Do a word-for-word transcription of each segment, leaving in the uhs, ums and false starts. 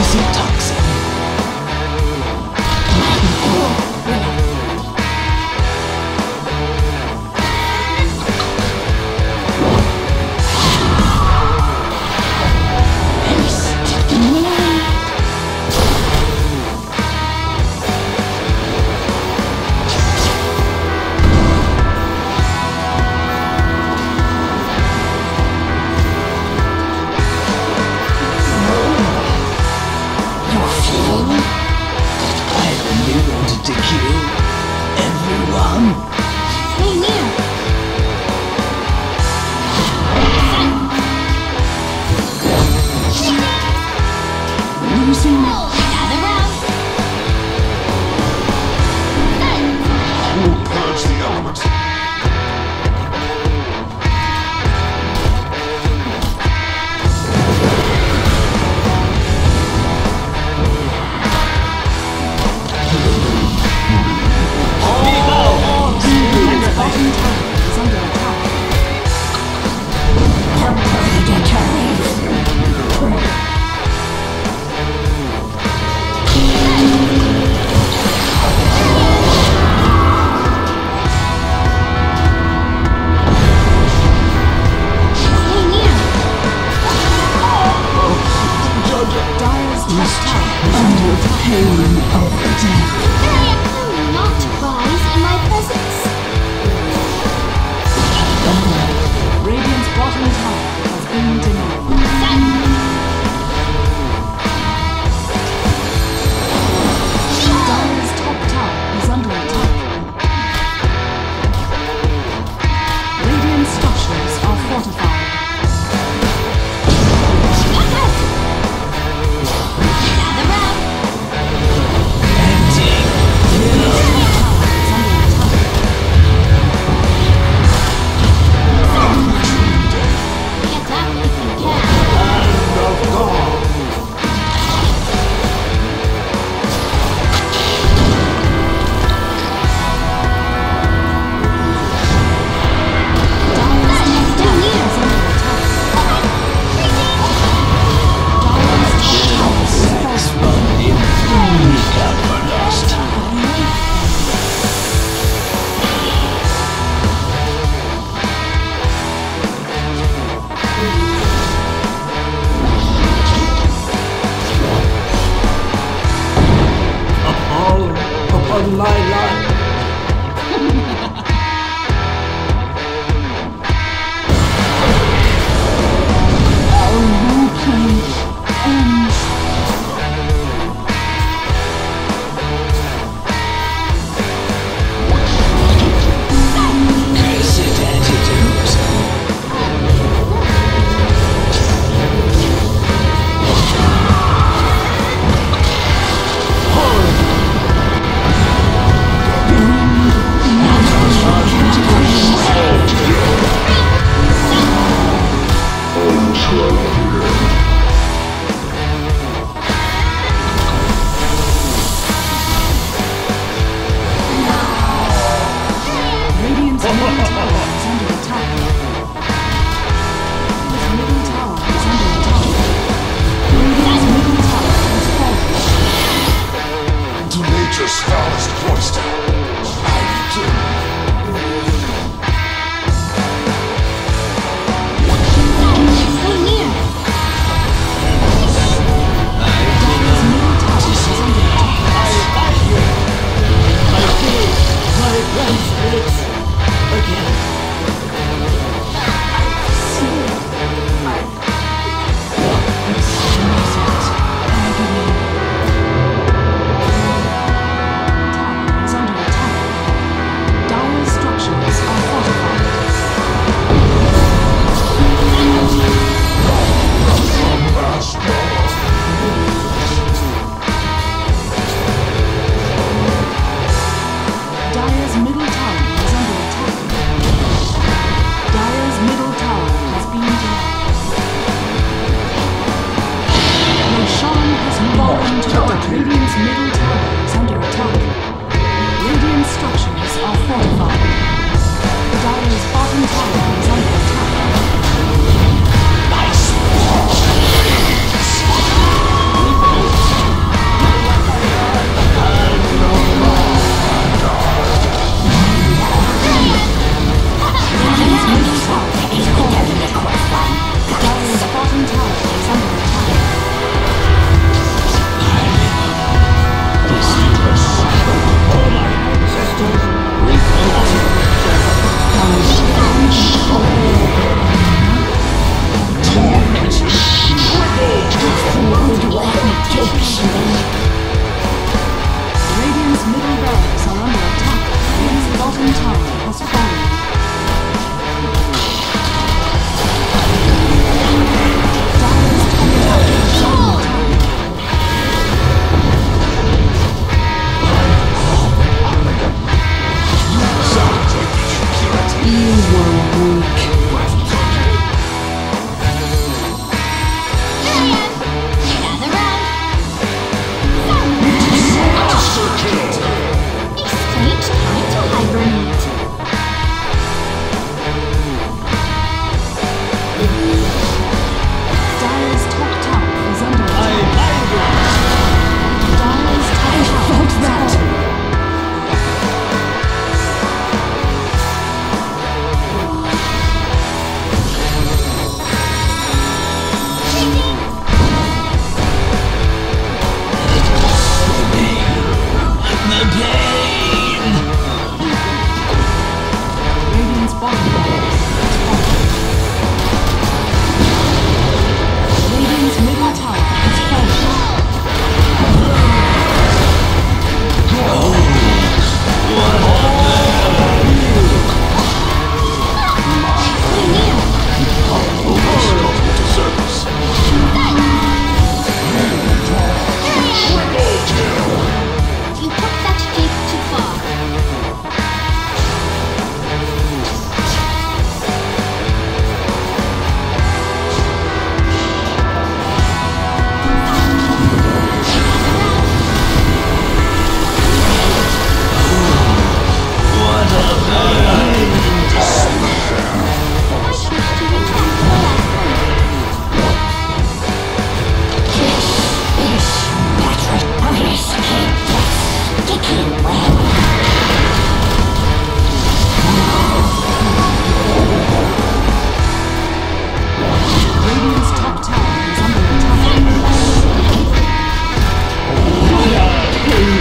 using toxin.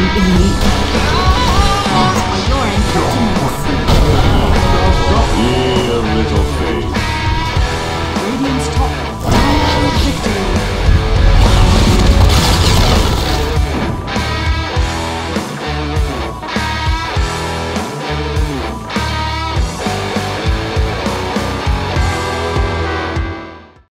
Thank you.